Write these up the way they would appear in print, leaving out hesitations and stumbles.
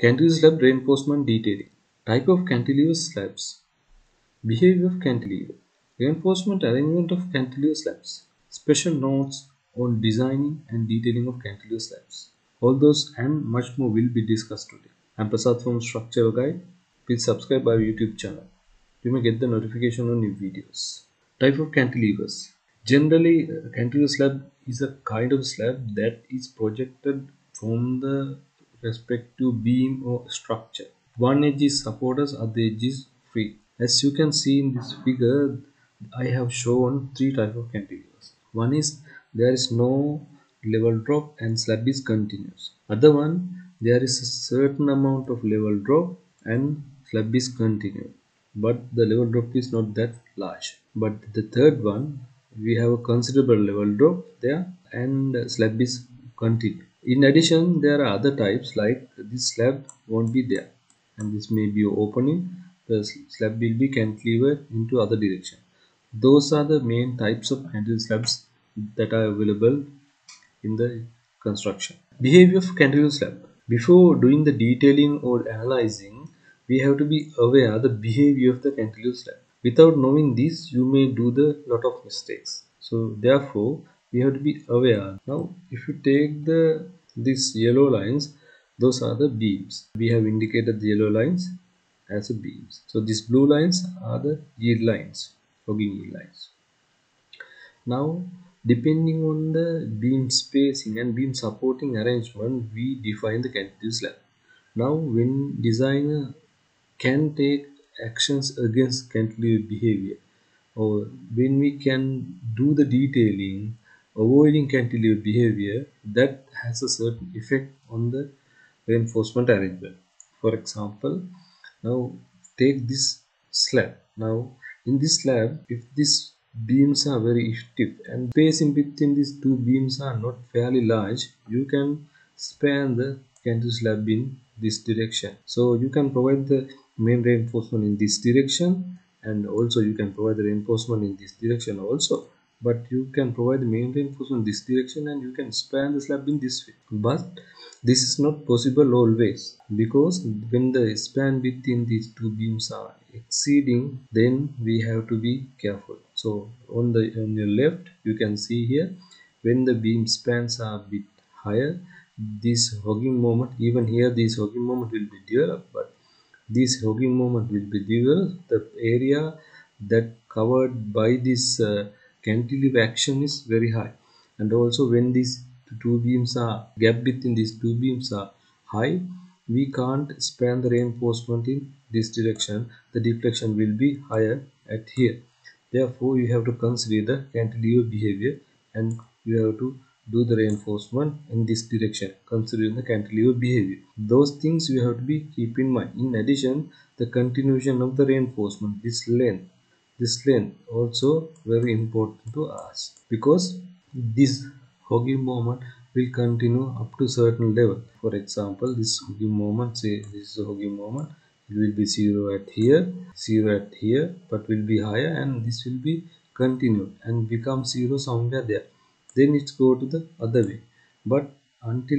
Cantilever slab reinforcement detailing. Type of cantilever slabs. Behavior of cantilever. Reinforcement arrangement of cantilever slabs. Special notes on designing and detailing of cantilever slabs. All those and much more will be discussed today. I am Prasad from Structural Guide. Please subscribe our YouTube channel. You may get the notification on new videos. Type of cantilevers. Generally, a cantilever slab is a kind of slab that is projected from the respective beam or structure. One edge is supporters, other edge is free. As you can see in this figure, I have shown three types of cantilevers. One is there is no level drop and slab is continuous. Other one, there is a certain amount of level drop and slab is continuous, but the level drop is not that large. But the third one, we have a considerable level drop there and slab is continuous. In addition, there are other types like this slab won't be there and this may be opening. The slab will be cantilevered into other direction. Those are the main types of cantilever slabs that are available in the construction. Behavior of cantilever slab. Before doing the detailing or analyzing, we have to be aware of the behavior of the cantilever slab. Without knowing this, you may do the lot of mistakes. So therefore, we have to be aware. Now, if you take these yellow lines, those are the beams. We have indicated the yellow lines as a beams. So these blue lines are the yield lines, logging yield lines. Now, depending on the beam spacing and beam supporting arrangement, we define the cantilever slab. Now, when designer can take actions against cantilever behavior, or when we can do the detailing, avoiding cantilever behavior, that has a certain effect on the reinforcement arrangement. For example, now take this slab. Now in this slab, if these beams are very stiff and space in between these two beams are not fairly large, you can span the cantilever slab in this direction. So you can provide the main reinforcement in this direction, and also you can provide the reinforcement in this direction also. But you can provide the main reinforcement in this direction and you can span the slab in this way. But this is not possible always, because when the span between these two beams are exceeding, then we have to be careful. So on your left, you can see here, when the beam spans are a bit higher, this hogging moment, even here this hogging moment will be developed, but this hogging moment will be developed. The area that covered by this cantilever action is very high, and also when these two beams are gap between these two beams are high, we can't span the reinforcement in this direction. The deflection will be higher at here. Therefore, you have to consider the cantilever behavior and you have to do the reinforcement in this direction considering the cantilever behavior. Those things you have to be keep in mind. In addition, the continuation of the reinforcement, this length also very important to us, because this hogging moment will continue up to certain level. For example, this hogging moment, say this is a hogging moment, it will be 0 at here, but will be higher, and this will be continued and become 0 somewhere there. Then it's go to the other way. But until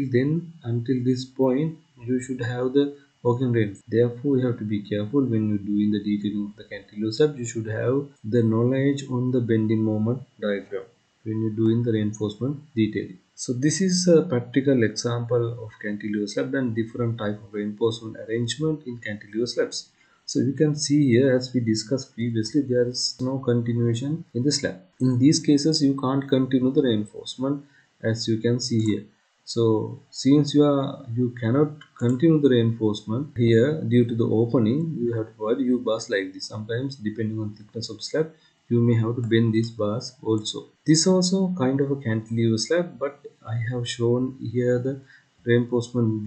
this point, you should have the hogging rate. Therefore, you have to be careful when you doing the detailing of the cantilever slab. You should have the knowledge on the bending moment diagram when you doing the reinforcement detailing. So this is a practical example of cantilever slab and different type of reinforcement arrangement in cantilever slabs. So you can see here, as we discussed previously, there is no continuation in the slab. In these cases, you can't continue the reinforcement, as you can see here. So since you cannot continue the reinforcement here due to the opening, you have to provide U-bars like this. Sometimes, depending on thickness of slab, you may have to bend these bars also. This also kind of a cantilever slab, but I have shown here the reinforcement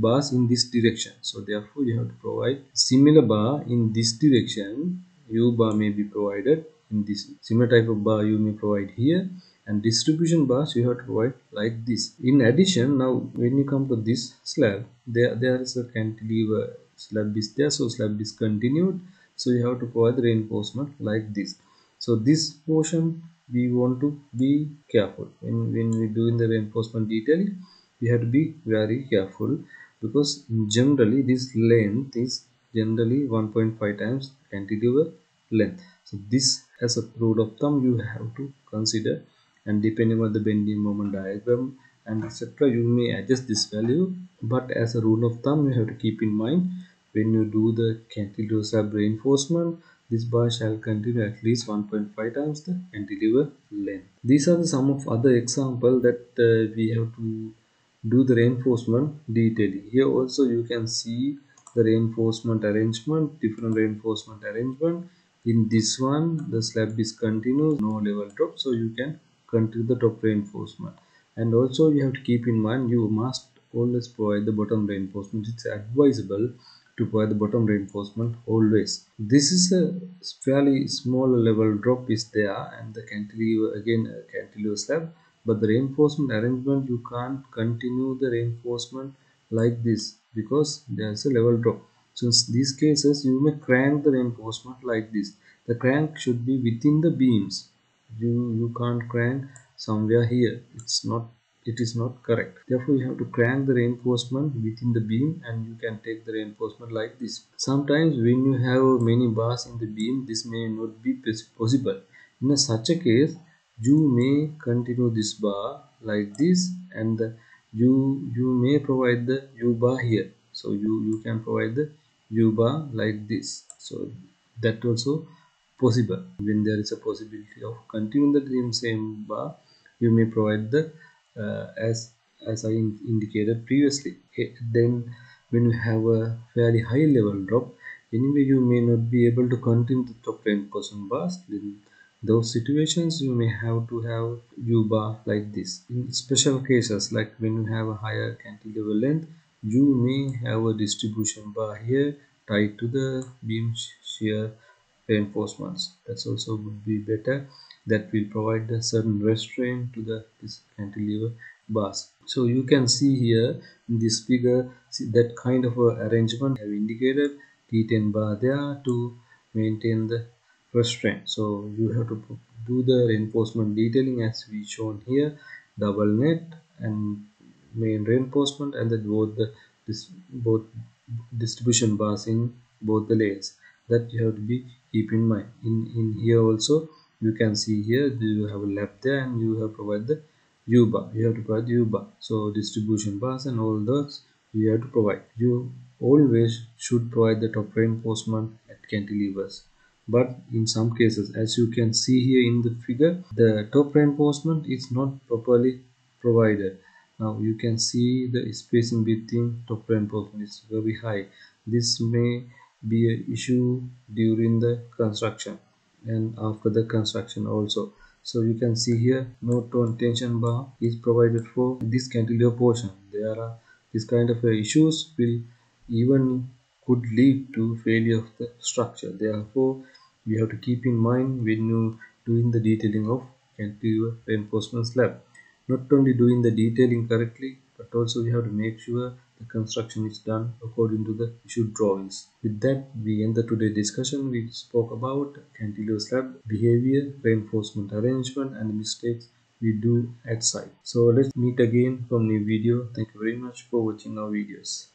bars in this direction. So therefore, you have to provide similar bar in this direction. U-bar may be provided in this similar type of bar you may provide here, and distribution bars you have to provide like this. In addition, now when you come to this slab, there is a cantilever slab is there, so slab is continued. So you have to provide the reinforcement like this. So this portion we want to be careful when we doing the reinforcement detailing. We have to be very careful because generally this length is generally 1.5 times cantilever length. So this as a rule of thumb you have to consider, and depending on the bending moment diagram and etc, you may adjust this value, but as a rule of thumb you have to keep in mind when you do the cantilever slab reinforcement, this bar shall continue at least 1.5 times the cantilever length. These are the some of other examples that we have to do the reinforcement detailing. Here also you can see the reinforcement arrangement, different reinforcement arrangement. In this one the slab is continuous, no level drop, so you can continue the top reinforcement. And also you have to keep in mind you must always provide the bottom reinforcement. It's advisable to provide the bottom reinforcement always. This is a fairly small level drop is there, and the cantilever, again a cantilever slab, but the reinforcement arrangement you can't continue the reinforcement like this because there's a level drop. So in these cases you may crank the reinforcement like this. The crank should be within the beams. You can't crank somewhere here. It is not correct. Therefore you have to crank the reinforcement within the beam, and you can take the reinforcement like this. Sometimes when you have many bars in the beam, this may not be possible. In such a case you may continue this bar like this, and you may provide the U bar here. So you can provide the U bar like this. So that also possible. When there is a possibility of continuing the same bar, you may provide the as I indicated previously. Then when you have a fairly high level drop, anyway you may not be able to continue the top 10% bars. Then those situations you may have to have U bar like this. In special cases, like when you have a higher cantilever length, you may have a distribution bar here tied to the beam shear reinforcements. That's also would be better. That will provide a certain restraint to this cantilever bars. So you can see here in this figure, see that kind of arrangement I have indicated, T10 bar there to maintain the restraint. So you have to do the reinforcement detailing as we shown here, double net and main reinforcement, and then both distribution bars in both the layers. That you have to be keep in mind. In here also you can see here you have a lap there, and you have provide the U bar. You have to provide U bar. So distribution bars and all those you have to provide. You always should provide the top reinforcement at cantilevers. But in some cases, as you can see here in the figure, the top reinforcement is not properly provided. Now you can see the spacing between top reinforcement is very high. This may be an issue during the construction and after the construction also. So you can see here no torn tension bar is provided for this cantilever portion. There are this kind of issues will even could lead to failure of the structure. Therefore you have to keep in mind when you doing the detailing of cantilever reinforcement slab, not only doing the detailing correctly, but also you have to make sure the construction is done according to the issued drawings. With that, we end the today's discussion. We spoke about cantilever slab behavior, reinforcement arrangement, and the mistakes we do at site. So let's meet again from new video. Thank you very much for watching our videos.